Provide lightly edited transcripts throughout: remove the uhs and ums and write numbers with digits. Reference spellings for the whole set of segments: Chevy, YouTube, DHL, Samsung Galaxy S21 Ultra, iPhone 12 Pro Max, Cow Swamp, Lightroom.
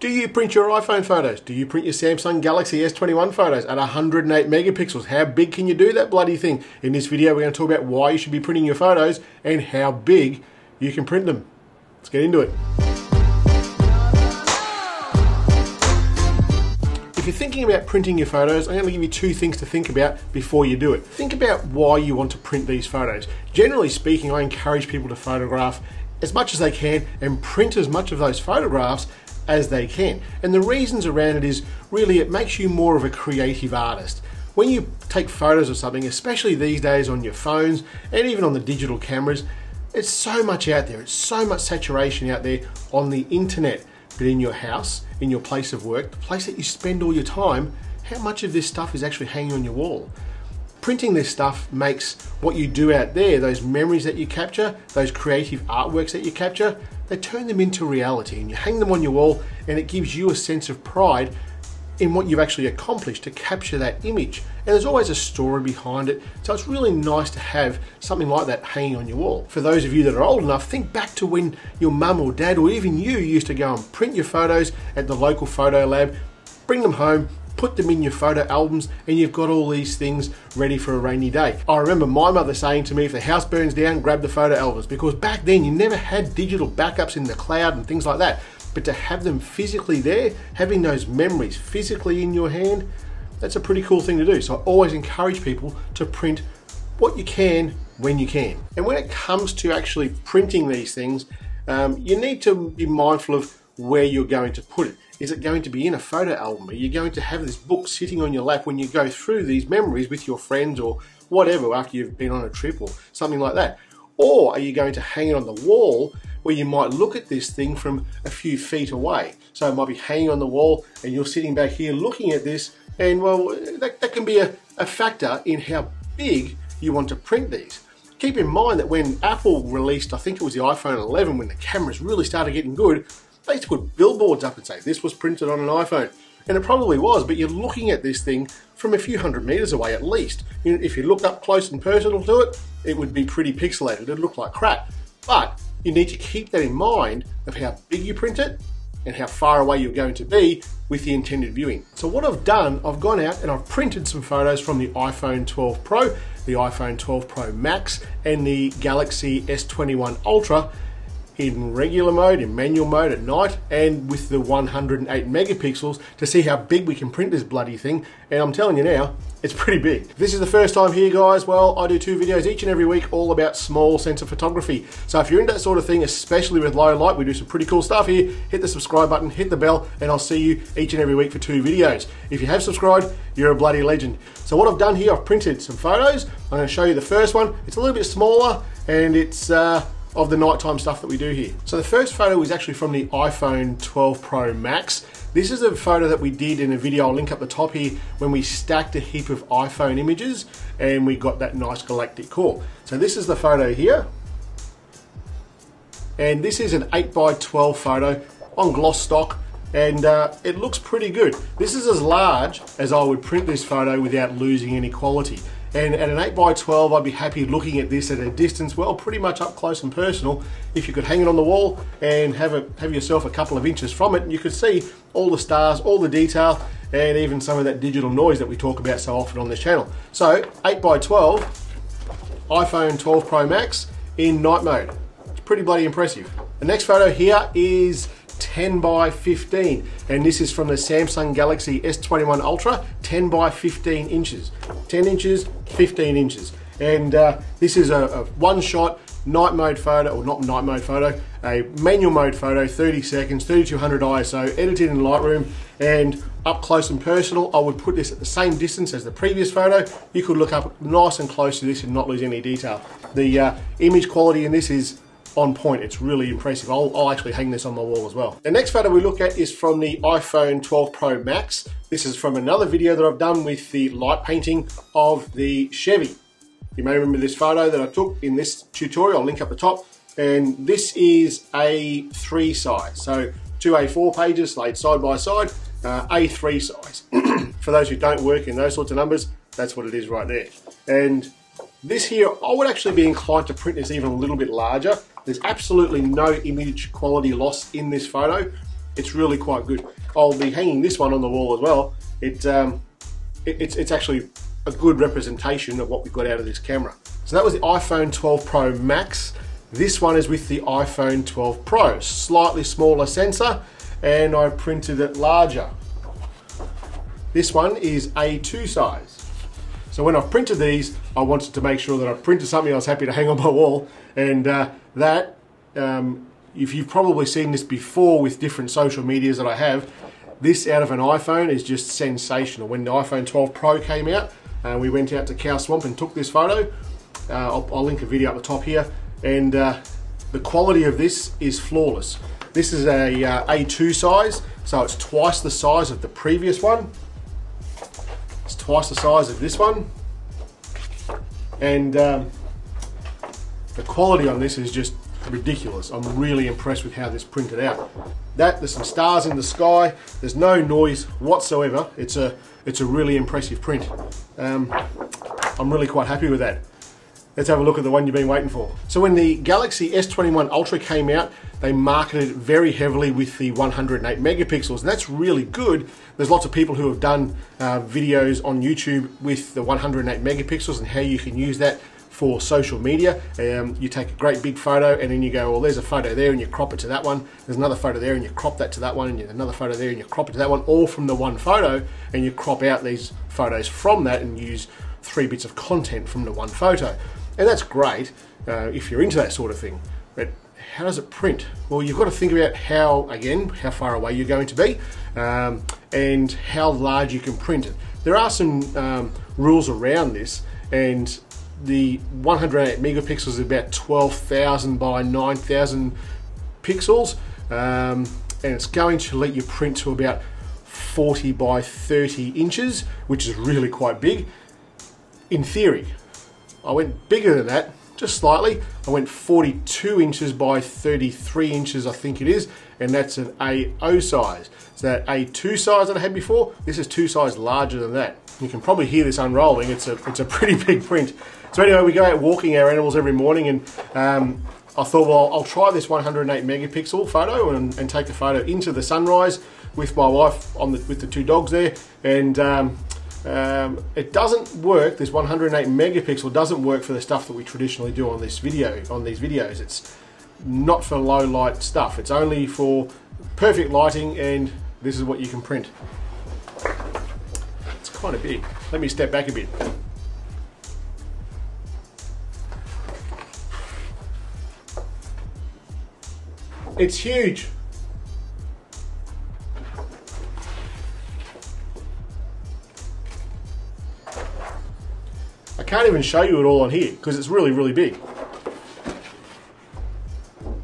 Do you print your iPhone photos? Do you print your Samsung Galaxy S21 photos at 108 megapixels? How big can you do that bloody thing? In this video, we're going to talk about why you should be printing your photos and how big you can print them. Let's get into it. If you're thinking about printing your photos, I'm going to give you two things to think about before you do it. Think about why you want to print these photos. Generally speaking, I encourage people to photograph as much as they can and print as much of those photographs as they can. And the reasons around it is really it makes you more of a creative artist. When you take photos of something, especially these days on your phones and even on the digital cameras, it's so much out there. It's so much saturation out there on the internet. But in your house, in your place of work, the place that you spend all your time, how much of this stuff is actually hanging on your wall? Printing this stuff makes what you do out there, those memories that you capture, those creative artworks that you capture, they turn them into reality and you hang them on your wall and it gives you a sense of pride in what you've actually accomplished to capture that image. And there's always a story behind it, so it's really nice to have something like that hanging on your wall. For those of you that are old enough, think back to when your mum or dad or even you used to go and print your photos at the local photo lab, bring them home, put them in your photo albums, and you've got all these things ready for a rainy day. I remember my mother saying to me, if the house burns down, grab the photo albums, because back then you never had digital backups in the cloud and things like that. But to have them physically there, having those memories physically in your hand, that's a pretty cool thing to do. So I always encourage people to print what you can when you can. And when it comes to actually printing these things, you need to be mindful of where you're going to put it. Is it going to be in a photo album? Are you going to have this book sitting on your lap when you go through these memories with your friends or whatever after you've been on a trip or something like that? Or are you going to hang it on the wall where you might look at this thing from a few feet away? So it might be hanging on the wall and you're sitting back here looking at this, and well, that can be a factor in how big you want to print these. Keep in mind that when Apple released, I think it was the iPhone 11, when the cameras really started getting good, they used to put billboards up and say, this was printed on an iPhone. And it probably was, but you're looking at this thing from a few hundred meters away at least. If you looked up close and personal to it, it would be pretty pixelated. It'd look like crap. But you need to keep that in mind of how big you print it and how far away you're going to be with the intended viewing. So what I've done, I've gone out and I've printed some photos from the iPhone 12 Pro, the iPhone 12 Pro Max, and the Galaxy S21 Ultra in regular mode, in manual mode at night, and with the 108 megapixels to see how big we can print this bloody thing. And I'm telling you now, it's pretty big. If this is the first time here, guys, well, I do two videos each and every week all about small sensor photography. So if you're into that sort of thing, especially with low light, we do some pretty cool stuff here. Hit the subscribe button, hit the bell, and I'll see you each and every week for two videos. If you have subscribed, you're a bloody legend. So what I've done here, I've printed some photos. I'm gonna show you the first one. It's a little bit smaller, and it's, of the nighttime stuff that we do here. So the first photo is actually from the iPhone 12 Pro Max. This is a photo that we did in a video, I'll link up the top here, when we stacked a heap of iPhone images and we got that nice galactic core. So this is the photo here. And this is an 8x12 photo on gloss stock, and it looks pretty good. This is as large as I would print this photo without losing any quality. And at an 8x12, I'd be happy looking at this at a distance, well, pretty much up close and personal. If you could hang it on the wall and have yourself a couple of inches from it, and you could see all the stars, all the detail, and even some of that digital noise that we talk about so often on this channel. So 8x12, iPhone 12 Pro Max in night mode. It's pretty bloody impressive. The next photo here is 10x15, and this is from the Samsung Galaxy S21 Ultra, 10x15 inches, 10 inches, 15 inches. And this is a one-shot night mode photo, or not night mode photo, a manual mode photo, 30 seconds, 3200 ISO, edited in Lightroom, and up close and personal, I would put this at the same distance as the previous photo. You could look up nice and close to this and not lose any detail. The image quality in this is on point. It's really impressive. I'll actually hang this on my wall as well. The next photo we look at is from the iPhone 12 Pro Max. This is from another video that I've done with the light painting of the Chevy. You may remember this photo that I took in this tutorial, I'll link up the top. And this is A3 size. So two A4 pages laid side by side, A3 size. For those who don't work in those sorts of numbers, that's what it is right there. And this here, I would actually be inclined to print this even a little bit larger. There's absolutely no image quality loss in this photo. It's really quite good. I'll be hanging this one on the wall as well. It's actually a good representation of what we got out of this camera. So that was the iPhone 12 Pro Max. This one is with the iPhone 12 Pro. Slightly smaller sensor, and I printed it larger. This one is A2 size. So when I've printed these, I wanted to make sure that I printed something I was happy to hang on my wall. And if you've probably seen this before with different social medias that I have, this out of an iPhone is just sensational. When the iPhone 12 Pro came out, we went out to Cow Swamp and took this photo. I'll link a video up the top here. And the quality of this is flawless. This is a A2 size, so it's twice the size of the previous one. It's twice the size of this one. And the quality on this is just ridiculous. I'm really impressed with how this printed out. There's some stars in the sky. There's no noise whatsoever. It's a really impressive print. I'm really quite happy with that. Let's have a look at the one you've been waiting for. So when the Galaxy S21 Ultra came out, they marketed it very heavily with the 108 megapixels, and that's really good. There's lots of people who have done videos on YouTube with the 108 megapixels and how you can use that for social media. You take a great big photo and then you go, well, there's a photo there and you crop it to that one. There's another photo there and you crop that to that one, and another photo there and you crop it to that one, all from the one photo, and you crop out these photos from that and use 3 bits of content from the one photo. And that's great if you're into that sort of thing. But how does it print? Well, you've got to think about how far away you're going to be and how large you can print it. There are some rules around this, and the 108 megapixels is about 12,000 by 9,000 pixels, and it's going to let you print to about 40 by 30 inches, which is really quite big. In theory, I went bigger than that, just slightly. I went 42 inches by 33 inches, I think it is, and that's an A0 size. So that A2 size that I had before, this is 2 sizes larger than that. You can probably hear this unrolling. It's a pretty big print. So anyway, we go out walking our animals every morning, and I thought, well, I'll try this 108 megapixel photo and take the photo into the sunrise with my wife with the 2 dogs there, and it doesn't work. This 108 megapixel doesn't work for the stuff that we traditionally do on these videos. It's not for low light stuff. It's only for perfect lighting, and this is what you can print. It's kind of big. Let me step back a bit. It's huge. Can't even show you it all on here because it's really, really big.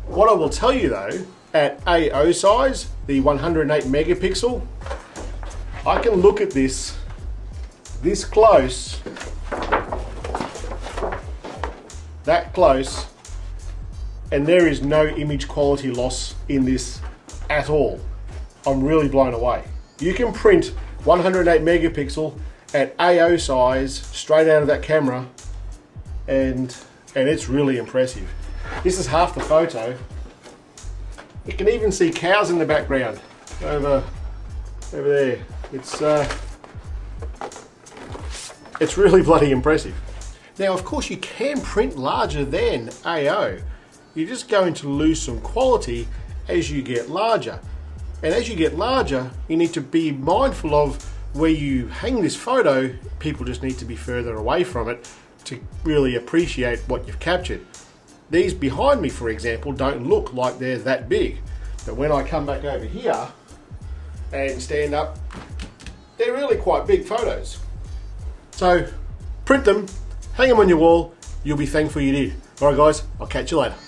What I will tell you though, at A0 size, the 108 megapixel, I can look at this close, that close, and there is no image quality loss in this at all. I'm really blown away. You can print 108 megapixel at A0 size, straight out of that camera, and it's really impressive. This is half the photo. You can even see cows in the background, over there. It's really bloody impressive. Now, of course, you can print larger than A0. You're just going to lose some quality as you get larger. And as you get larger, you need to be mindful of where you hang this photo. People just need to be further away from it to really appreciate what you've captured. These behind me, for example, don't look like they're that big, but when I come back over here and stand up, they're really quite big photos. So print them, hang them on your wall, you'll be thankful you did. All right guys, I'll catch you later.